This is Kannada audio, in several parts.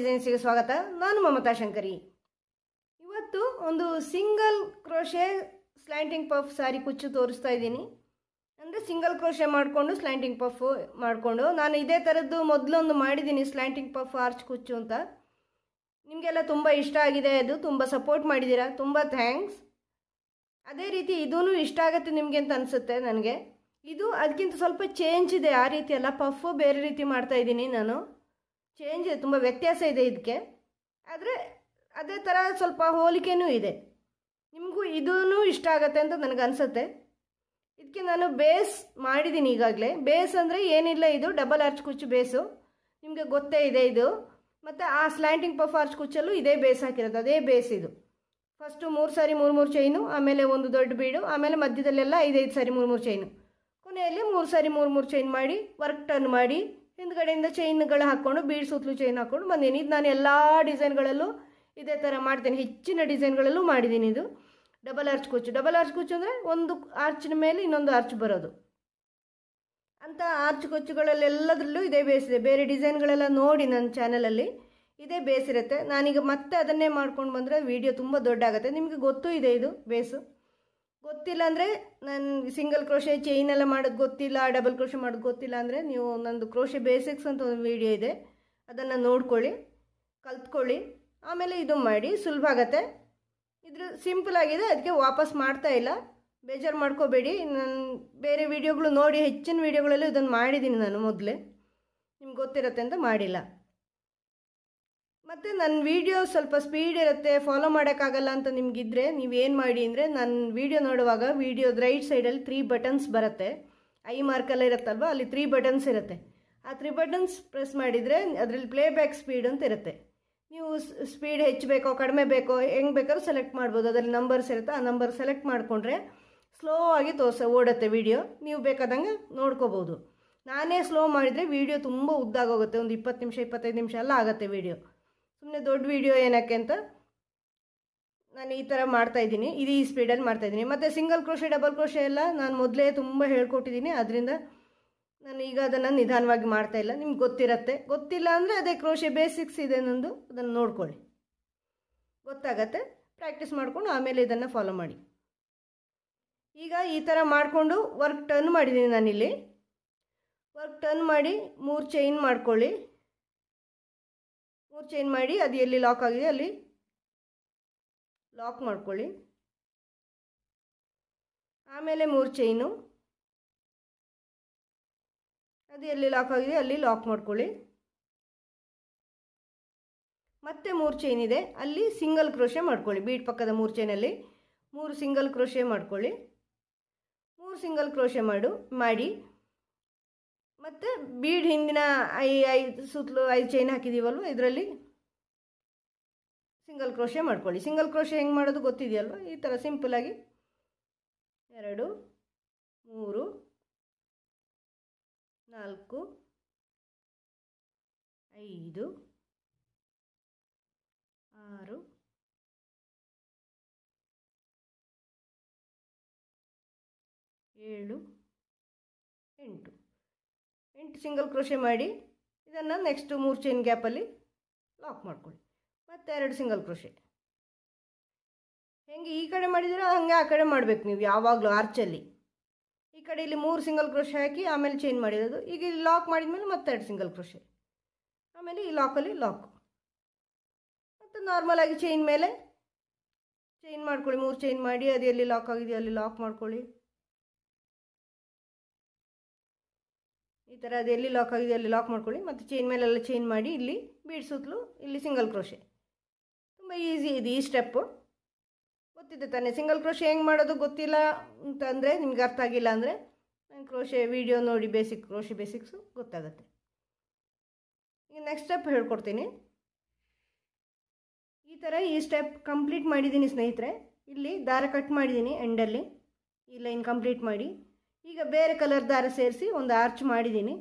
ಡಿಸೈನ್ಸ್ಗೆ ಸ್ವಾಗತ। ನಾನು ಮಮತಾ ಶಂಕರಿ। ಇವತ್ತು ಒಂದು single crochet slanting puff sari ಕುಚ್ಚು ತೋರಿಸ್ತಾ ಇದ್ದೀನಿ। ಅಂದ್ರೆ ಸಿಂಗಲ್ ಕ್ರೋಷೆ ಮಾಡ್ಕೊಂಡು ಸ್ಲ್ಯಾಂಟಿಂಗ್ ಪಫ್ ಮಾಡ್ಕೊಂಡು ನಾನು ಇದೇ ತರದ್ದು ಮೊದಲೊಂದು ಮಾಡಿದ್ದೀನಿ, ಸ್ಲ್ಯಾಂಟಿಂಗ್ ಪಫ್ ಆರ್ಚ್ ಕುಚ್ಚು ಅಂತ। ನಿಮಗೆಲ್ಲ ತುಂಬ ಇಷ್ಟ ಆಗಿದೆ, ಅದು ತುಂಬ ಸಪೋರ್ಟ್ ಮಾಡಿದ್ದೀರಾ, ತುಂಬ ಥ್ಯಾಂಕ್ಸ್। ಅದೇ ರೀತಿ ಇದೂ ಇಷ್ಟ ಆಗುತ್ತೆ ನಿಮಗೆ ಅಂತ ಅನಿಸುತ್ತೆ ನನಗೆ। ಇದು ಅದಕ್ಕಿಂತ ಸ್ವಲ್ಪ ಚೇಂಜ್ ಇದೆ, ಆ ರೀತಿ ಅಲ್ಲ, ಪಫ್ ಬೇರೆ ರೀತಿ ಮಾಡ್ತಾ ಇದ್ದೀನಿ ನಾನು। ಚೇಂಜ್ ಇದೆ, ತುಂಬ ವ್ಯತ್ಯಾಸ ಇದೆ ಇದಕ್ಕೆ, ಆದರೆ ಅದೇ ಥರ ಸ್ವಲ್ಪ ಹೋಲಿಕೆನೂ ಇದೆ। ನಿಮಗೂ ಇದೂ ಇಷ್ಟ ಆಗುತ್ತೆ ಅಂತ ನನಗೆ ಅನಿಸುತ್ತೆ। ಇದಕ್ಕೆ ನಾನು ಬೇಸ್ ಮಾಡಿದ್ದೀನಿ ಈಗಾಗಲೇ। ಬೇಸ್ ಅಂದರೆ ಏನಿಲ್ಲ, ಇದು ಡಬಲ್ ಆರ್ಚ್ ಕುಚ್ಚು ಬೇಸು, ನಿಮಗೆ ಗೊತ್ತೇ ಇದೆ ಇದು। ಮತ್ತು ಆ ಸ್ಲ್ಯಾಂಟಿಂಗ್ ಪಫ್ ಆರ್ಚ್ ಕುಚ್ಚಲ್ಲೂ ಇದೇ ಬೇಸ್ ಹಾಕಿರೋದು, ಅದೇ ಬೇಸ್ ಇದು। ಫಸ್ಟು ಮೂರು ಸಾರಿ ಮೂರು ಮೂರು ಚೈನು, ಆಮೇಲೆ ಒಂದು ದೊಡ್ಡ ಬೀಡು, ಆಮೇಲೆ ಮಧ್ಯದಲ್ಲೆಲ್ಲ ಐದೈದು ಸಾರಿ ಮೂರು ಮೂರು ಚೈನು, ಕೊನೆಯಲ್ಲಿ ಮೂರು ಸಾರಿ ಮೂರು ಮೂರು ಚೈನ್ ಮಾಡಿ ವರ್ಕ್ ಟರ್ನ್ ಮಾಡಿ ಹಿಂದ್ಗಡೆಯಿಂದ ಚೈನ್ಗಳು ಹಾಕ್ಕೊಂಡು ಬೀಡ್ ಸುತ್ತಲೂ ಚೈನ್ ಹಾಕ್ಕೊಂಡು ಬಂದೀನಿ। ಇದು ನಾನು ಎಲ್ಲ ಡಿಸೈನ್ಗಳಲ್ಲೂ ಇದೇ ಥರ ಮಾಡ್ತೀನಿ, ಹೆಚ್ಚಿನ ಡಿಸೈನ್ಗಳಲ್ಲೂ ಮಾಡಿದ್ದೀನಿ ಇದು ಡಬಲ್ ಆರ್ಚ್ ಕುಚ್ಚು। ಡಬಲ್ ಆರ್ಚ್ ಕುಚ್ಚು ಅಂದರೆ ಒಂದು ಆರ್ಚಿನ ಮೇಲೆ ಇನ್ನೊಂದು ಆರ್ಚ್ ಬರೋದು ಅಂತ ಆರ್ಚ್ ಕುಚ್ಚುಗಳಲ್ಲೆಲ್ಲದರಲ್ಲೂ ಇದೇ ಬೇಸಿದೆ। ಬೇರೆ ಡಿಸೈನ್ಗಳೆಲ್ಲ ನೋಡಿ ನನ್ನ ಚಾನಲಲ್ಲಿ ಇದೇ ಬೇಸಿರುತ್ತೆ। ನಾನೀಗ ಮತ್ತೆ ಅದನ್ನೇ ಮಾಡ್ಕೊಂಡು ಬಂದರೆ ವೀಡಿಯೋ ತುಂಬ ದೊಡ್ಡಾಗುತ್ತೆ, ನಿಮಗೆ ಗೊತ್ತೂ ಇದೆ ಇದು ಬೇಸು। ಗೊತ್ತಿಲ್ಲ ಅಂದರೆ ನನ್ನ ಸಿಂಗಲ್ ಕ್ರೋಷೆ ಚೈನ್ ಎಲ್ಲ ಮಾಡೋದು ಗೊತ್ತಿಲ್ಲ, ಡಬಲ್ ಕ್ರೋಷೆ ಮಾಡೋದು ಗೊತ್ತಿಲ್ಲ ಅಂದರೆ ನೀವು ನಂದು ಕ್ರೋಷೆ ಬೇಸಿಕ್ಸ್ ಅಂತ ಒಂದು ವೀಡಿಯೋ ಇದೆ, ಅದನ್ನು ನೋಡ್ಕೊಳ್ಳಿ, ಕಲ್ತ್ಕೊಳ್ಳಿ, ಆಮೇಲೆ ಇದು ಮಾಡಿ, ಸುಲಭ ಆಗುತ್ತೆ। ಇದ್ರ ಸಿಂಪಲ್ ಆಗಿದೆ, ಅದಕ್ಕೆ ವಾಪಸ್ ಮಾಡ್ತಾ ಇಲ್ಲ, ಬೇಜಾರು ಮಾಡ್ಕೋಬೇಡಿ। ನಾನು ಬೇರೆ ವೀಡಿಯೋಗಳು ನೋಡಿ, ಹೆಚ್ಚಿನ ವೀಡಿಯೋಗಳಲ್ಲೂ ಇದನ್ನು ಮಾಡಿದ್ದೀನಿ ನಾನು ಮೊದಲೇ, ನಿಮ್ಗೆ ಗೊತ್ತಿರುತ್ತೆ ಅಂತ ಮಾಡಿಲ್ಲ। ಮತ್ತು ನನ್ನ ವೀಡಿಯೋ ಸ್ವಲ್ಪ ಸ್ಪೀಡ್ ಇರುತ್ತೆ, ಫಾಲೋ ಮಾಡೋಕ್ಕಾಗಲ್ಲ ಅಂತ ನಿಮಗಿದ್ರೆ ನೀವೇನು ಮಾಡಿ ಅಂದರೆ, ನನ್ನ ವೀಡಿಯೋ ನೋಡುವಾಗ ವೀಡಿಯೋದ ರೈಟ್ ಸೈಡಲ್ಲಿ 3 ಬಟನ್ಸ್ ಬರುತ್ತೆ, ಐ ಮಾರ್ಕೆಲ್ಲ ಇರುತ್ತಲ್ವ, ಅಲ್ಲಿ 3 ಬಟನ್ಸ್ ಇರುತ್ತೆ। ಆ 3 ಬಟನ್ಸ್ ಪ್ರೆಸ್ ಮಾಡಿದರೆ ಅದರಲ್ಲಿ ಪ್ಲೇಬ್ಯಾಕ್ ಸ್ಪೀಡ್ ಅಂತ ಇರುತ್ತೆ, ನೀವು ಸ್ಪೀಡ್ ಹೆಚ್ಚಬೇಕೋ ಕಡಿಮೆ ಬೇಕೋ ಹೆಂಗೆ ಬೇಕಾದ್ರೂ ಸೆಲೆಕ್ಟ್ ಮಾಡ್ಬೋದು, ಅದರಲ್ಲಿ ನಂಬರ್ಸ್ ಇರುತ್ತೆ, ಆ ನಂಬರ್ ಸೆಲೆಕ್ಟ್ ಮಾಡಿಕೊಂಡ್ರೆ ಸ್ಲೋ ಆಗಿ ಓಡುತ್ತೆ ವೀಡಿಯೋ, ನೀವು ಬೇಕಾದಂಗೆ ನೋಡ್ಕೋಬೋದು। ನಾನೇ ಸ್ಲೋ ಮಾಡಿದರೆ ವೀಡಿಯೋ ತುಂಬ ಉದ್ದಾಗೋಗುತ್ತೆ, ಒಂದು 20 ನಿಮಿಷ 25 ನಿಮಿಷ ಎಲ್ಲ ಆಗುತ್ತೆ ವೀಡಿಯೋ, ಸುಮ್ಮನೆ ದೊಡ್ಡ ವೀಡಿಯೋ ಏನಕ್ಕೆ ಅಂತ ನಾನು ಈ ಥರ ಮಾಡ್ತಾಯಿದ್ದೀನಿ, ಇದು ಈ ಸ್ಪೀಡಲ್ಲಿ ಮಾಡ್ತಾಯಿದ್ದೀನಿ। ಮತ್ತು ಸಿಂಗಲ್ ಕ್ರೋಷೆ ಡಬಲ್ ಕ್ರೋಷೆ ಎಲ್ಲ ನಾನು ಮೊದಲೇ ತುಂಬ ಹೇಳ್ಕೊಟ್ಟಿದ್ದೀನಿ, ಅದರಿಂದ ನಾನು ಈಗ ಅದನ್ನು ನಿಧಾನವಾಗಿ ಮಾಡ್ತಾಯಿಲ್ಲ, ನಿಮ್ಗೆ ಗೊತ್ತಿರುತ್ತೆ। ಗೊತ್ತಿಲ್ಲ ಅಂದರೆ ಅದೇ ಕ್ರೋಷೆ ಬೇಸಿಕ್ಸ್ ಇದೆ ನಂದು, ಅದನ್ನು ನೋಡ್ಕೊಳ್ಳಿ, ಗೊತ್ತಾಗತ್ತೆ, ಪ್ರಾಕ್ಟೀಸ್ ಮಾಡಿಕೊಂಡು ಆಮೇಲೆ ಇದನ್ನು ಫಾಲೋ ಮಾಡಿ। ಈಗ ಈ ಥರ ಮಾಡಿಕೊಂಡು ವರ್ಕ್ ಟರ್ನ್ ಮಾಡಿದ್ದೀನಿ ನಾನಿಲ್ಲಿ, ವರ್ಕ್ ಟರ್ನ್ ಮಾಡಿ 3 ಚೈನ್ ಮಾಡ್ಕೊಳ್ಳಿ, 3 ಚೈನ್ ಮಾಡಿ ಅದು ಎಲ್ಲಿ ಲಾಕ್ ಆಗಿದೆ ಅಲ್ಲಿ ಲಾಕ್ ಮಾಡ್ಕೊಳ್ಳಿ, ಆಮೇಲೆ 3 ಚೈನು ಅದು ಎಲ್ಲಿ ಲಾಕ್ ಆಗಿದೆ ಅಲ್ಲಿ ಲಾಕ್ ಮಾಡ್ಕೊಳ್ಳಿ, ಮತ್ತೆ 3 ಚೈನ್ ಇದೆ ಅಲ್ಲಿ ಸಿಂಗಲ್ ಕ್ರೋಷೆ ಮಾಡ್ಕೊಳ್ಳಿ, ಬೀಟ್ ಪಕ್ಕದ 3 ಚೈನಲ್ಲಿ 3 ಸಿಂಗಲ್ ಕ್ರೋಷೆ ಮಾಡ್ಕೊಳ್ಳಿ, 3 ಸಿಂಗಲ್ ಕ್ರೋಷೆ ಮಾಡಿ ಮತ್ತು ಬೀಡ್ ಹಿಂದಿನ ಐದು ಸುತ್ತಲೂ 5 ಚೈನ್ ಹಾಕಿದ್ದೀವಲ್ವ, ಇದರಲ್ಲಿ ಸಿಂಗಲ್ ಕ್ರೋಷೆ ಮಾಡ್ಕೊಳ್ಳಿ। ಸಿಂಗಲ್ ಕ್ರೋಷೆ ಹೆಂಗೆ ಮಾಡೋದು ಗೊತ್ತಿದೆಯಲ್ವ, ಈ ಥರ ಸಿಂಪಲಾಗಿ 2 3 4 5 6 7 8 ಸಿಂಗಲ್ ಕ್ರೋಷೆ ಮಾಡಿ ಇದನ್ನು ನೆಕ್ಸ್ಟ್ 3 ಚೈನ್ ಗ್ಯಾಪಲ್ಲಿ ಲಾಕ್ ಮಾಡ್ಕೊಳ್ಳಿ, ಮತ್ತು 2 ಸಿಂಗಲ್ ಕ್ರೋಷೆ। ಹೆಂಗೆ ಈ ಕಡೆ ಮಾಡಿದ್ದೀರಾ ಹಾಗೆ ಆ ಕಡೆ ಮಾಡಬೇಕು ನೀವು ಯಾವಾಗಲೂ ಆರ್ಚಲ್ಲಿ, ಈ ಕಡೆ ಇಲ್ಲಿ 3 ಸಿಂಗಲ್ ಕ್ರೋಷೆ ಹಾಕಿ ಆಮೇಲೆ ಚೈನ್ ಮಾಡಿರೋದು, ಈಗ ಇಲ್ಲಿ ಲಾಕ್ ಮಾಡಿದ್ಮೇಲೆ ಮತ್ತೆ 2 ಸಿಂಗಲ್ ಕ್ರೋಷೆ, ಆಮೇಲೆ ಈ ಲಾಕಲ್ಲಿ ಲಾಕ್, ಮತ್ತು ನಾರ್ಮಲಾಗಿ ಚೈನ್ ಮೇಲೆ ಚೈನ್ ಮಾಡ್ಕೊಳ್ಳಿ, 3 ಚೈನ್ ಮಾಡಿ ಅದು ಎಲ್ಲಿ ಲಾಕ್ ಆಗಿದೆಯೋ ಅಲ್ಲಿ ಲಾಕ್ ಮಾಡ್ಕೊಳ್ಳಿ, ಈ ಥರ ಅದು ಎಲ್ಲಿ ಲಾಕ್ ಆಗಿದೆ ಅಲ್ಲಿ ಲಾಕ್ ಮಾಡ್ಕೊಳ್ಳಿ, ಮತ್ತು ಚೈನ್ ಮೇಲೆಲ್ಲ ಚೈನ್ ಮಾಡಿ ಇಲ್ಲಿ ಬೀಡ್ ಸುತ್ತಲೂ ಇಲ್ಲಿ ಸಿಂಗಲ್ ಕ್ರೋಷೆ। ತುಂಬ ಈಸಿ ಇದು ಈ ಸ್ಟೆಪ್ಪು, ಗೊತ್ತಿದೆ ತಾನೇ, ಸಿಂಗಲ್ ಕ್ರೋಷೆ ಹೆಂಗೆ ಮಾಡೋದು ಗೊತ್ತಿಲ್ಲ ಅಂತಂದರೆ ನಿಮ್ಗೆ ಅರ್ಥ ಆಗಿಲ್ಲ ಅಂದರೆ ನಾನು ಕ್ರೋಷೆ ವೀಡಿಯೋ ನೋಡಿ ಬೇಸಿಕ್ ಕ್ರೋಷೆ ಬೇಸಿಕ್ಸು ಗೊತ್ತಾಗುತ್ತೆ। ಈಗ ನೆಕ್ಸ್ಟ್ ಸ್ಟೆಪ್ ಹೇಳ್ಕೊಡ್ತೀನಿ, ಈ ಥರ ಈ ಸ್ಟೆಪ್ ಕಂಪ್ಲೀಟ್ ಮಾಡಿದ್ದೀನಿ ಸ್ನೇಹಿತರೆ। ಇಲ್ಲಿ ದಾರ ಕಟ್ ಮಾಡಿದ್ದೀನಿ ಎಂಡಲ್ಲಿ, ಈ ಲೈನ್ ಕಂಪ್ಲೀಟ್ ಮಾಡಿ ಈಗ ಬೇರೆ ಕಲರ್ ದಾರ ಸೇರಿಸಿ ಒಂದು ಆರ್ಚ್ ಮಾಡಿದ್ದೀನಿ,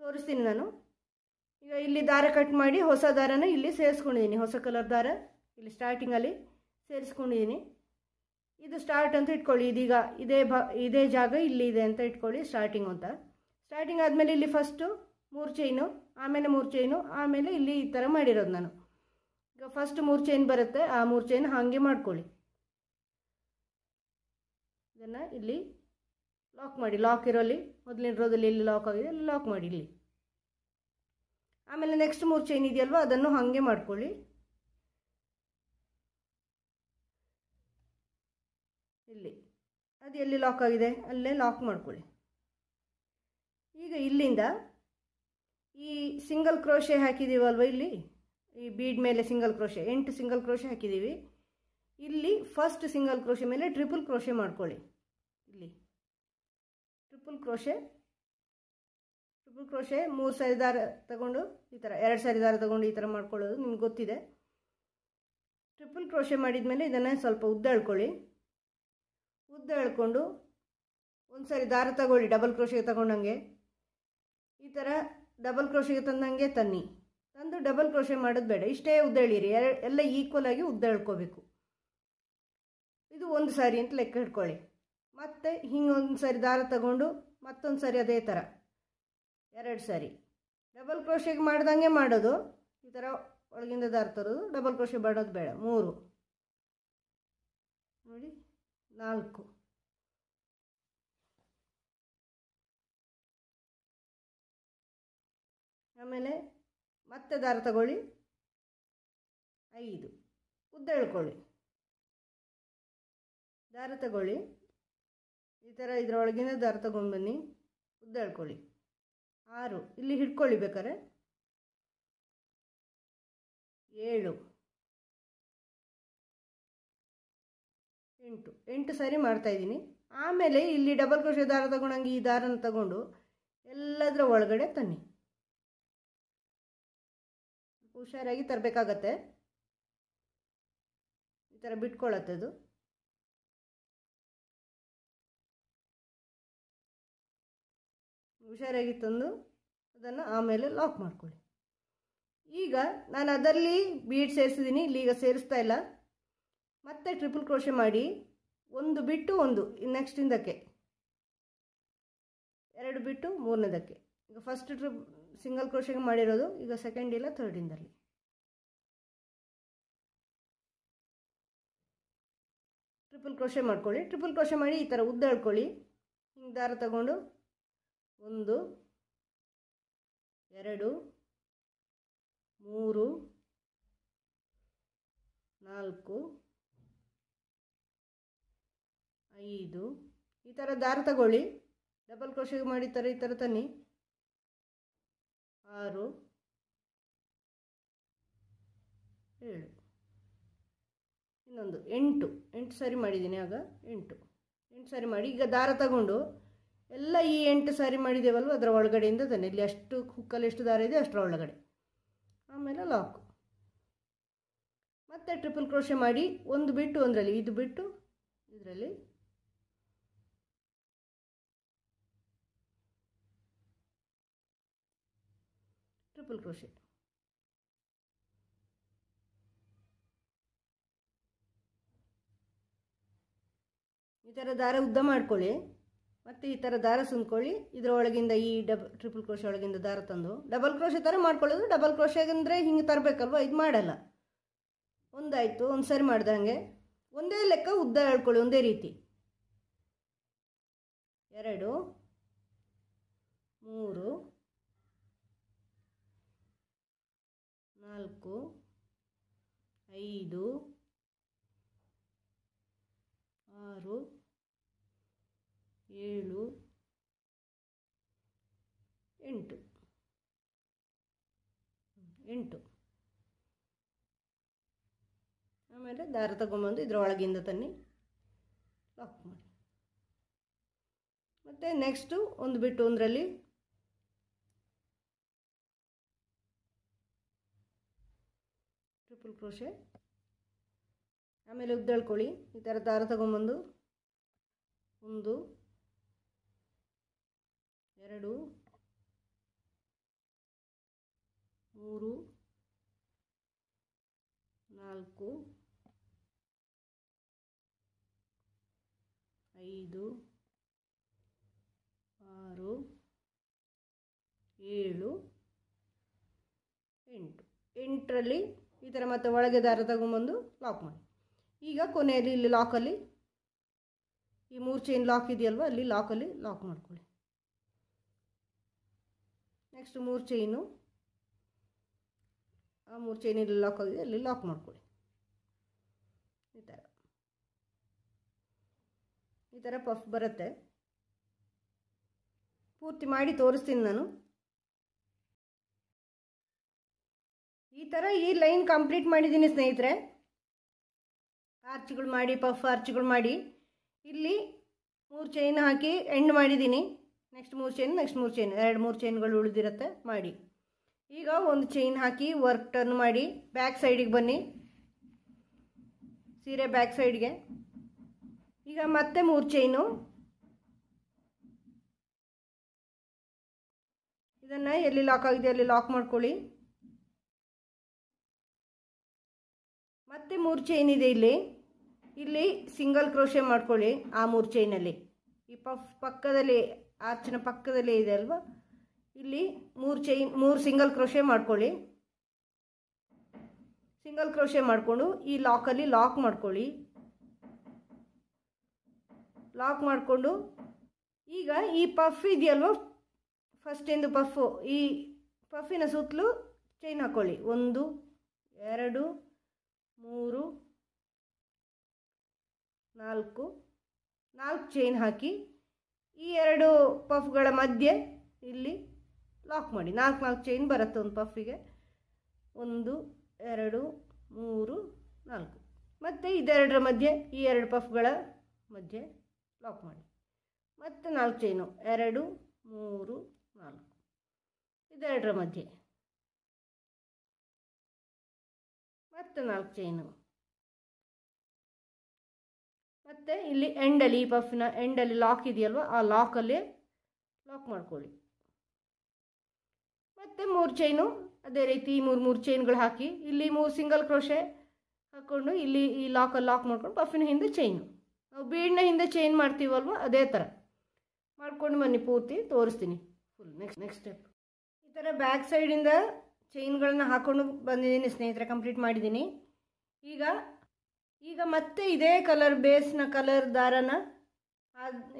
ತೋರಿಸ್ತೀನಿ ನಾನು ಈಗ। ಇಲ್ಲಿ ದಾರ ಕಟ್ ಮಾಡಿ ಹೊಸ ದಾರನ ಇಲ್ಲಿ ಸೇರಿಸ್ಕೊಂಡಿದ್ದೀನಿ, ಹೊಸ ಕಲರ್ ದಾರ ಇಲ್ಲಿ ಸ್ಟಾರ್ಟಿಂಗಲ್ಲಿ ಸೇರಿಸ್ಕೊಂಡಿದ್ದೀನಿ। ಇದು ಸ್ಟಾರ್ಟ್ ಅಂತ ಇಟ್ಕೊಳ್ಳಿ, ಇದೀಗ ಇದೇ ಜಾಗ ಇಲ್ಲಿ ಇದೆ ಅಂತ ಇಟ್ಕೊಳ್ಳಿ ಸ್ಟಾರ್ಟಿಂಗ್ ಅಂತ। ಸ್ಟಾರ್ಟಿಂಗ್ ಆದಮೇಲೆ ಇಲ್ಲಿ ಫಸ್ಟು ಮೂರು ಚೈನ್ ಆಮೇಲೆ ಮೂರು ಚೈನ್ ಆಮೇಲೆ ಇಲ್ಲಿ ಈ ತರ ಮಾಡಿರೋದು ನಾನು. ಈಗ ಫಸ್ಟ್ ಮೂರು ಚೈನ್ ಬರುತ್ತೆ, ಆ ಮೂರು ಚೈನ್ ಹಾಗೆ ಮಾಡ್ಕೊಳ್ಳಿ. ಇದನ್ನ ಇಲ್ಲಿ ಲಾಕ್ ಮಾಡಿ, ಲಾಕ್ ಇರೋಲಿ ಮೊದಲಿನ ರೋದಲ್ಲಿ ಇಲ್ಲಿ ಲಾಕ್ ಆಗಿದೆ, ಇಲ್ಲಿ ಲಾಕ್ ಮಾಡಿ ಇಲ್ಲಿ. ಆಮೇಲೆ ನೆಕ್ಸ್ಟ್ ಮೂರು ಚೈನ್ ಇದೆಯಲ್ವಾ ಅದನ್ನು ಹಾಗೆ ಮಾಡ್ಕೊಳ್ಳಿ. ಇಲ್ಲಿ ಅದು ಎಲ್ಲಿ ಲಾಕ್ ಆಗಿದೆ ಅಲ್ಲೇ ಲಾಕ್ ಮಾಡ್ಕೊಳ್ಳಿ. ಈಗ ಇಲ್ಲಿಂದ ಈ ಸಿಂಗಲ್ ಕ್ರೋಶೆ ಹಾಕಿದ್ದೀವಲ್ವ, ಇಲ್ಲಿ ಈ ಬೀಡ್ ಮೇಲೆ ಸಿಂಗಲ್ ಕ್ರೋಶೆ 8 ಸಿಂಗಲ್ ಕ್ರೋಶೆ ಹಾಕಿದ್ದೀವಿ. ಇಲ್ಲಿ ಫಸ್ಟ್ ಸಿಂಗಲ್ ಕ್ರೋಶೆ ಮೇಲೆ ಟ್ರಿಪಲ್ ಕ್ರೋಶೆ ಮಾಡ್ಕೊಳ್ಳಿ. ಇಲ್ಲಿ ಟ್ರಿಪಲ್ ಕ್ರೋಶೆ 3 ಸಾರಿ ದಾರ ತಗೊಂಡು ಈ ಥರ, 2 ಸಾರಿ ದಾರ ತಗೊಂಡು ಈ ಥರ ಮಾಡ್ಕೊಳ್ಳೋದು ನಿಮ್ಗೆ ಗೊತ್ತಿದೆ. ಟ್ರಿಪಲ್ ಕ್ರೋಶೆ ಮಾಡಿದ್ಮೇಲೆ ಇದನ್ನು ಸ್ವಲ್ಪ ಉದ್ದ ಎಳ್ಕೊಳ್ಳಿ. ಉದ್ದ ಎಳ್ಕೊಂಡು ಒಂದು ಸಾರಿ ದಾರ ತಗೊಳ್ಳಿ ಡಬಲ್ ಕ್ರೋಶೆಗೆ ತಗೊಂಡಂಗೆ, ಈ ಥರ ಡಬಲ್ ಕ್ರೋಶೆಗೆ ತಂದಂಗೆ ತನ್ನಿ. ತಂದು ಡಬಲ್ ಕ್ರೋಶೆ ಮಾಡೋದು ಬೇಡ, ಇಷ್ಟೇ ಉದ್ದ ಎಳೀರಿ, ಎಲ್ಲ ಈಕ್ವಲ್ ಆಗಿ ಉದ್ದ ಎಳ್ಕೋಬೇಕು. ಇದು ಒಂದು ಸಾರಿ ಅಂತ ಲೆಕ್ಕ ಹಿಡ್ಕೊಳ್ಳಿ. ಮತ್ತೆ ಹಿಂಗೊಂದು ಸಾರಿ ದಾರ ತಗೊಂಡು ಮತ್ತೊಂದು ಸಾರಿ ಅದೇ ಥರ 2 ಸಾರಿ ಡಬಲ್ ಕ್ರೋಶೆಗೆ ಮಾಡ್ದಂಗೆ ಮಾಡೋದು. ಈ ಥರ ಒಳಗಿಂದ ದಾರ ತರೋದು, ಡಬಲ್ ಕ್ರೋಶೆ ಮಾಡೋದು ಬೇಡ. 3 ನೋಡಿ, 4, 4 ದಾರ ತಗೊಳ್ಳಿ, 5 ಉದ್ದ ಎಳ್ಕೊಳ್ಳಿ, ದಾರ ತಗೊಳ್ಳಿ ಈ ಥರ, ಇದರೊಳಗಿನ ದಾರ ತಗೊಂಡು ಬನ್ನಿ, ಉದ್ದ ಎಳ್ಕೊಳ್ಳಿ, 6 ಇಲ್ಲಿ ಹಿಡ್ಕೊಳ್ಳಿ ಬೇಕಾರೆ, 7, 8 ಸಾರಿ ಮಾಡ್ತಾಯಿದ್ದೀನಿ. ಆಮೇಲೆ ಇಲ್ಲಿ ಡಬಲ್ ಕ್ರೋಶೆ ದಾರ ತಗೊಂಡಂಗೆ ಈ ದಾರನ ತಗೊಂಡು ಎಲ್ಲದರ ಒಳಗಡೆ ತನ್ನಿ. ಹುಷಾರಾಗಿ ತರಬೇಕಾಗತ್ತೆ, ಈ ಥರ ಬಿಟ್ಕೊಳ್ಳತ್ತದು. ಹುಷಾರಾಗಿ ತಂದು ಅದನ್ನು ಆಮೇಲೆ ಲಾಕ್ ಮಾಡ್ಕೊಳ್ಳಿ. ಈಗ ನಾನು ಅದರಲ್ಲಿ ಬೀಡ್ ಸೇರಿಸಿದ್ದೀನಿ, ಇಲ್ಲಿ ಈಗ ಸೇರಿಸ್ತಾ ಇಲ್ಲ. ಮತ್ತೆ ಟ್ರಿಪಲ್ ಕ್ರೋಶೆ ಮಾಡಿ ಒಂದು ಬಿಟ್ಟು ಒಂದು, ನೆಕ್ಸ್ಟ್ ಹಿಂದಕ್ಕೆ 2 ಬಿಟ್ಟು 3ನೇದಕ್ಕೆ. ಈಗ ಫಸ್ಟ್ ಸಿಂಗಲ್ ಕ್ರೋಶೆಗೆ ಮಾಡಿರೋದು, ಈಗ ಸೆಕೆಂಡ್ ಇಲ್ಲ ಥರ್ಡಿಂದಲ್ಲಿ. ಟ್ರಿಪಲ್ ಕ್ರೋಶೆ ಮಾಡ್ಕೊಳ್ಳಿ. ಟ್ರಿಪಲ್ ಕ್ರೋಶೆ ಮಾಡಿ ಈ ಥರ ಉದ್ದ ಎಳ್ಕೊಳ್ಳಿ. ಹಿಂಗೆ ದಾರ ತಗೊಂಡು 1, 2, 3, 4, 5 ಈ ಥರ ದಾರ ತಗೊಳ್ಳಿ. ಡಬಲ್ ಕ್ರೋಶೆಗೆ ಮಾಡಿ ಥರ ಈ ಥರ ತನ್ನಿ. 6, 7 ಇನ್ನೊಂದು 8 ಸಾರಿ ಮಾಡಿದ್ದೀನಿ. ಆಗ 8 ಸಾರಿ ಮಾಡಿ ಈಗ ದಾರ ತಗೊಂಡು ಎಲ್ಲ ಈ 8 ಸಾರಿ ಮಾಡಿದ್ದೇವಲ್ವ ಅದರ ಒಳಗಡೆಯಿಂದ ತಾನೆ, ಇಲ್ಲಿ ಅಷ್ಟು ಹುಕ್ಕಲ್ಲಿ ಎಷ್ಟು ದಾರ ಇದೆ ಅಷ್ಟರ ಒಳಗಡೆ. ಆಮೇಲೆ ಲಾಕು. ಮತ್ತೆ ಟ್ರಿಪಲ್ ಕ್ರೋಶೆ ಮಾಡಿ ಒಂದು ಬಿಟ್ಟು ಒಂದರಲ್ಲಿ, ಇದು ಬಿಟ್ಟು ಇದರಲ್ಲಿ, ಟ್ರಿಪಲ್ ಕ್ರೋಶೆ. ಈ ಥರ ದಾರ ಉದ್ದ ಮಾಡ್ಕೊಳ್ಳಿ. ಮತ್ತು ಈ ಥರ ದಾರ ಸುಂದ್ಕೊಳ್ಳಿ. ಇದರೊಳಗಿಂದ ಈ ಟ್ರಿಪಲ್ ಕ್ರೋಶೆ ಒಳಗಿಂದ ದಾರ ತಂದು ಡಬಲ್ ಕ್ರೋಶೆ ಥರ ಮಾಡ್ಕೊಳ್ಳೋದು. ಡಬಲ್ ಕ್ರೋಶೆಗೆ ಅಂದರೆ ಹಿಂಗೆ ತರಬೇಕಲ್ವ, ಇದು ಮಾಡಲ್ಲ. ಒಂದಾಯಿತು, ಒಂದು ಸಾರಿ ಮಾಡ್ದಂಗೆ ಒಂದೇ ಲೆಕ್ಕ ಉದ್ದ ಹೇಳ್ಕೊಳ್ಳಿ, ಒಂದೇ ರೀತಿ. 2, 3, 4, 5, 6, 7, 8 ಆಮೇಲೆ ದಾರ ತಗೊಂಬಂದು ಇದರೊಳಗಿಂದ ತನ್ನಿ, ಲಾಕ್ ಮಾಡಿ. ಮತ್ತು ನೆಕ್ಸ್ಟು ಒಂದು ಬಿಟ್ಟು ಒಂದರಲ್ಲಿ 2 ಕ್ರೋಶೆ. ಆಮೇಲೆ ಉದ್ದ ಎಳ್ಕೊಳ್ಳಿ. ಈ ಥರ ದಾರ ತಗೊಂಬಂದು 1, 2, 3, 4, 5, 6, ಎಂಟು ಎಂಟರಲ್ಲಿ ಈ ಥರ ಮತ್ತೆ ಒಳಗೆ ದಾರ ತಗೊಂಬಂದು ಲಾಕ್ ಮಾಡಿ. ಈಗ ಕೊನೆಯಲ್ಲಿ ಇಲ್ಲಿ ಲಾಕಲ್ಲಿ ಈ ಮೂರು ಚೈನ್ ಲಾಕ್ ಇದೆಯಲ್ವ ಅಲ್ಲಿ ಲಾಕಲ್ಲಿ ಲಾಕ್ ಮಾಡ್ಕೊಳ್ಳಿ. ನೆಕ್ಸ್ಟ್ ಮೂರು ಚೈನು ಆ ಮೂರು ಚೈನ್ ಇಲ್ಲಿ ಲಾಕ್ ಆಗಿದೆ ಅಲ್ಲಿ ಲಾಕ್ ಮಾಡ್ಕೊಳ್ಳಿ. ಈ ಥರ ಪಫ್ ಬರುತ್ತೆ. ಪೂರ್ತಿ ಮಾಡಿ ತೋರಿಸ್ತೀನಿ ನಾನು. ಈ ಥರ ಈ ಲೈನ್ ಕಂಪ್ಲೀಟ್ ಮಾಡಿದ್ದೀನಿ ಸ್ನೇಹಿತರೆ. ಆರ್ಚ್ಗಳು ಮಾಡಿ ಪಫ್ ಆರ್ಚ್ಗಳು ಮಾಡಿ ಇಲ್ಲಿ ಮೂರು ಚೈನ್ ಹಾಕಿ ಎಂಡ್ ಮಾಡಿದ್ದೀನಿ. ನೆಕ್ಸ್ಟ್ ಮೂರು ಚೈನ್ ನೆಕ್ಸ್ಟ್ ಮೂರು ಚೈನ್ ಎರಡು ಮೂರು ಚೈನ್ಗಳು ಉಳಿದಿರುತ್ತೆ ಮಾಡಿ. ಈಗ ಒಂದು ಚೈನ್ ಹಾಕಿ ವರ್ಕ್ ಟರ್ನ್ ಮಾಡಿ ಬ್ಯಾಕ್ ಸೈಡಿಗೆ ಬನ್ನಿ ಸೀರೆ ಬ್ಯಾಕ್ ಸೈಡ್ಗೆ. ಈಗ ಮತ್ತೆ ಮೂರು ಚೈನು ಇದನ್ನು ಎಲ್ಲಿ ಲಾಕ್ ಆಗಿದೆ ಅಲ್ಲಿ ಲಾಕ್ ಮಾಡ್ಕೊಳ್ಳಿ. ಮತ್ತೆ ಮೂರು ಚೈನ್ ಇದೆ ಇಲ್ಲಿ ಇಲ್ಲಿ ಸಿಂಗಲ್ ಕ್ರೋಶೆ ಮಾಡ್ಕೊಳ್ಳಿ. ಆ ಮೂರು ಚೈನಲ್ಲಿ ಈ ಪಫ್ ಪಕ್ಕದಲ್ಲಿ ಆರ್ಚಿನ ಪಕ್ಕದಲ್ಲೇ ಇದೆ ಅಲ್ವಾ ಇಲ್ಲಿ ಮೂರು ಚೈನ್ ಮೂರು ಸಿಂಗಲ್ ಕ್ರೋಶೆ ಮಾಡ್ಕೊಳ್ಳಿ. ಸಿಂಗಲ್ ಕ್ರೋಶೆ ಮಾಡಿಕೊಂಡು ಈ ಲಾಕಲ್ಲಿ ಲಾಕ್ ಮಾಡ್ಕೊಳ್ಳಿ. ಲಾಕ್ ಮಾಡಿಕೊಂಡು ಈಗ ಈ ಪಫ್ ಇದೆಯಲ್ವ ಫಸ್ಟಿಂದು ಪಫು ಈ ಪಫಿನ ಸುತ್ತಲೂ ಚೈನ್ ಹಾಕ್ಕೊಳ್ಳಿ. ಒಂದು ಎರಡು ಮೂರು ನಾಲ್ಕು ನಾಲ್ಕು ಚೈನ್ ಹಾಕಿ ಈ ಎರಡು ಪಫ್ಗಳ ಮಧ್ಯೆ ಇಲ್ಲಿ ಲಾಕ್ ಮಾಡಿ. ನಾಲ್ಕು ನಾಲ್ಕು ಚೈನ್ ಬರುತ್ತೆ ಒಂದು ಪಫಿಗೆ. ಒಂದು ಎರಡು ಮೂರು ನಾಲ್ಕು ಮತ್ತು ಇದೆರಡರ ಮಧ್ಯೆ ಈ ಎರಡು ಪಫ್ಗಳ ಮಧ್ಯೆ ಲಾಕ್ ಮಾಡಿ. ಮತ್ತು ನಾಲ್ಕು ಚೈನು ಎರಡು ಮೂರು ನಾಲ್ಕು ಇದೆರಡರ ಮಧ್ಯೆ ಮತ್ತು ನಾಲ್ಕು ಚೈನು ಮತ್ತು ಇಲ್ಲಿ ಎಂಡಲ್ಲಿ ಈ ಪಫಿನ ಎಂಡಲ್ಲಿ ಲಾಕ್ ಇದೆಯಲ್ವ ಆ ಲಾಕಲ್ಲೇ ಲಾಕ್ ಮಾಡ್ಕೊಳ್ಳಿ. ಮತ್ತು ಮೂರು ಚೈನು ಅದೇ ರೀತಿ ಮೂರು ಮೂರು ಚೈನ್ಗಳು ಹಾಕಿ ಇಲ್ಲಿ ಮೂರು ಸಿಂಗಲ್ ಕ್ರೋಶೆ ಹಾಕ್ಕೊಂಡು ಇಲ್ಲಿ ಈ ಲಾಕಲ್ಲಿ ಲಾಕ್ ಮಾಡ್ಕೊಂಡು ಪಫಿನ ಹಿಂದೆ ಚೈನು ನಾವು ಬೀಡ್ನ ಹಿಂದೆ ಚೈನ್ ಮಾಡ್ತೀವಲ್ವ ಅದೇ ಥರ ಮಾಡ್ಕೊಂಡು ಬನ್ನಿ. ಪೂರ್ತಿ ತೋರಿಸ್ತೀನಿ ಫುಲ್. ನೆಕ್ಸ್ಟ್ ಸ್ಟೆಪ್ ಈ ಥರ ಬ್ಯಾಕ್ ಸೈಡಿಂದ ಚೈನ್ಗಳನ್ನ ಹಾಕ್ಕೊಂಡು ಬಂದಿದ್ದೀನಿ ಸ್ನೇಹಿತರೆ. ಕಂಪ್ಲೀಟ್ ಮಾಡಿದ್ದೀನಿ. ಈಗ ಈಗ ಮತ್ತೆ ಇದೇ ಕಲರ್ ಬೇಸ್ನ ಕಲರ್ ದಾರನ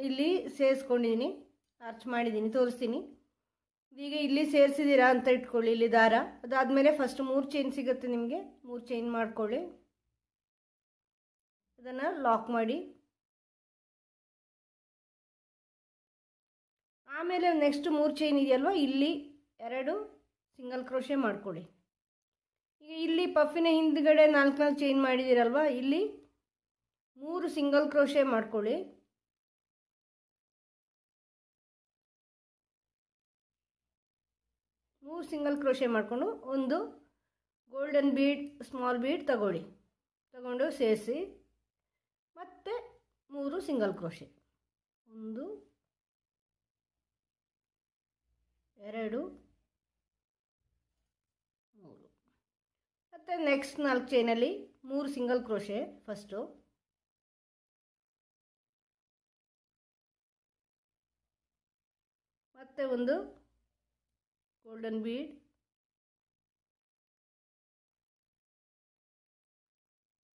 ಇಲ್ಲಿ ಸೇರಿಸ್ಕೊಂಡಿದ್ದೀನಿ. ಆರ್ಚ್ ಮಾಡಿದ್ದೀನಿ ತೋರಿಸ್ತೀನಿ. ಈಗ ಇಲ್ಲಿ ಸೇರಿಸಿದ್ದೀರಾ ಅಂತ ಇಟ್ಕೊಳ್ಳಿ ಇಲ್ಲಿ ದಾರ. ಅದಾದಮೇಲೆ ಫಸ್ಟ್ ಮೂರು ಚೈನ್ ಸಿಗುತ್ತೆ ನಿಮಗೆ. ಮೂರು ಚೈನ್ ಮಾಡ್ಕೊಳ್ಳಿ. ಅದನ್ನು ಲಾಕ್ ಮಾಡಿ. ಆಮೇಲೆ ನೆಕ್ಸ್ಟ್ ಮೂರು ಚೈನ್ ಇದೆಯಲ್ವ ಇಲ್ಲಿ ಎರಡು ಸಿಂಗಲ್ ಕ್ರೋಶೆ ಮಾಡ್ಕೊಳ್ಳಿ. ಈಗ ಇಲ್ಲಿ ಪಫಿನ ಹಿಂದ್ಗಡೆ ನಾಲ್ಕು ನಾಲ್ಕು ಚೈನ್ ಮಾಡಿದ್ದೀರಲ್ವ ಇಲ್ಲಿ ಮೂರು ಸಿಂಗಲ್ ಕ್ರೋಶೆ ಮಾಡ್ಕೊಳ್ಳಿ. ಮೂರು ಸಿಂಗಲ್ ಕ್ರೋಶೆ ಮಾಡಿಕೊಂಡು ಒಂದು ಗೋಲ್ಡನ್ ಬೀಡ್ ಸ್ಮಾಲ್ ಬೀಡ್ ತಗೊಳ್ಳಿ. ತಗೊಂಡು ಸೇರಿಸಿ ಮತ್ತೆ ಮೂರು ಸಿಂಗಲ್ ಕ್ರೋಶೆ. ಒಂದು ಎರಡು ಮೂರು ಮತ್ತು ನೆಕ್ಸ್ಟ್ ನಾಲ್ಕು ಚೈನಲ್ಲಿ ಮೂರು ಸಿಂಗಲ್ ಕ್ರೋಶೆ ಫಸ್ಟು. ಮತ್ತೆ ಒಂದು ಗೋಲ್ಡನ್ ಬೀಡ್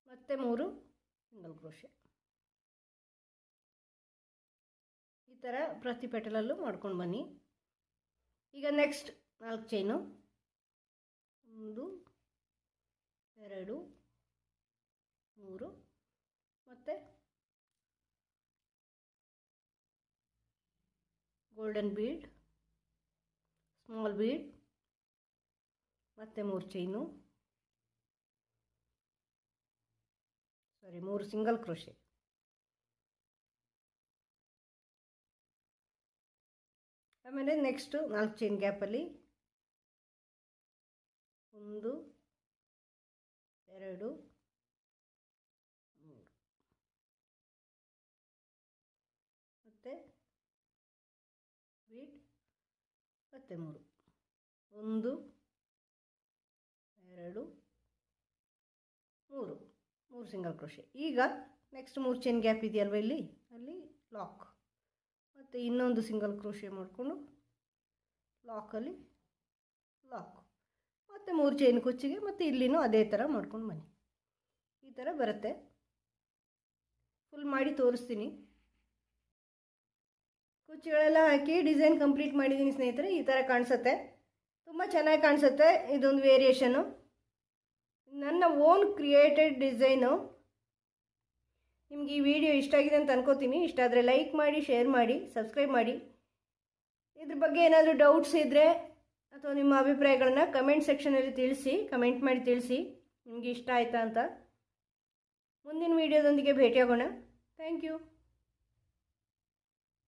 ಮತ್ತೆ ಮೂರು ಸಿಂಗಲ್ ಕ್ರೋಶೆ. ಈ ಥರ ಪ್ರತಿ ಪೆಟಲಲ್ಲೂ ಮಾಡ್ಕೊಂಡು ಬನ್ನಿ. ಈಗ ನೆಕ್ಸ್ಟ್ ನಾಲ್ಕು ಚೈನು ಒಂದು ಎರಡು ಮೂರು ಮತ್ತು ಗೋಲ್ಡನ್ ಬೀಡ್ ಸ್ಮಾಲ್ ಬೀಡ್ ಮತ್ತು ಮೂರು ಚೈನು ಸಾರಿ ಮೂರು ಸಿಂಗಲ್ ಕ್ರೋಶೆ. ಆಮೇಲೆ ನೆಕ್ಸ್ಟು ನಾಲ್ಕು ಚೈನ್ ಗ್ಯಾಪಲ್ಲಿ ಒಂದು ಎರಡು ಮೂರು ಮತ್ತು ಬೀಟ್ ಮತ್ತೆ ಮೂರು. ಒಂದು ಎರಡು ಮೂರು ಮೂರು ಸಿಂಗಲ್ ಕ್ರೋಶೆ. ಈಗ ನೆಕ್ಸ್ಟ್ ಮೂರು ಚೈನ್ ಗ್ಯಾಪ್ ಇದೆಯಲ್ವ ಇಲ್ಲಿ ಅಲ್ಲಿ ಲಾಕ್ ಮತ್ತು ಇನ್ನೊಂದು ಸಿಂಗಲ್ ಕ್ರೋಶೆ ಮಾಡಿಕೊಂಡು ಲಾಕಲ್ಲಿ ಲಾಕ್ ಮತ್ತು 3 ಚೈನ್ ಕುಚ್ಚಿಗೆ ಮತ್ತು ಇಲ್ಲಿನೂ ಅದೇ ತರ ಮಾಡ್ಕೊಂಡು ಬನ್ನಿ ಈ ತರ ಬರುತ್ತೆ ಫುಲ್ ಮಾಡಿ ತೋರಿಸ್ತೀನಿ ಕುಚ್ಚುಗಳೆಲ್ಲ ಹಾಕಿ ಡಿಸೈನ್ ಕಂಪ್ಲೀಟ್ ಮಾಡಿದೀನಿ ಸ್ನೇಹಿತರೆ ಈ ತರ ಕಾಣಿಸುತ್ತೆ ತುಂಬಾ ಚೆನ್ನಾಗಿ ಕಾಣಿಸುತ್ತೆ ಇದೊಂದು ವೇರಿಯೇಷನ್ ನನ್ನ ಓನ್ ಕ್ರಿಯೇಟೆಡ್ ಡಿಸೈನ್ ನಿಮಗೆ ಈ ವಿಡಿಯೋ ಇಷ್ಟ ಆಗಿದೆ ಅಂತ ಅನ್ಕೋತೀನಿ ಇಷ್ಟ ಆದರೆ ಲೈಕ್ ಮಾಡಿ ಶೇರ್ ಮಾಡಿ ಸಬ್ಸ್ಕ್ರೈಬ್ ಮಾಡಿ ಇದರ ಬಗ್ಗೆ ಏನಾದರೂ ಡೌಟ್ಸ್ ಇದ್ದರೆ ಅಥವಾ ನಿಮ್ಮ ಅಭಿಪ್ರಾಯಗಳನ್ನು ಕಮೆಂಟ್ ಸೆಕ್ಷನ್ ಅಲ್ಲಿ ತಿಳಿಸಿ ಕಮೆಂಟ್ ಮಾಡಿ ತಿಳಿಸಿ ನಿಮಗೆ ಇಷ್ಟ ಆಯ್ತಾ ಅಂತ ಮುಂದಿನ ವಿಡಿಯೋದೊಂದಿಗೆ ಭೇಟಿಯಾಗೋಣ ಥ್ಯಾಂಕ್ ಯು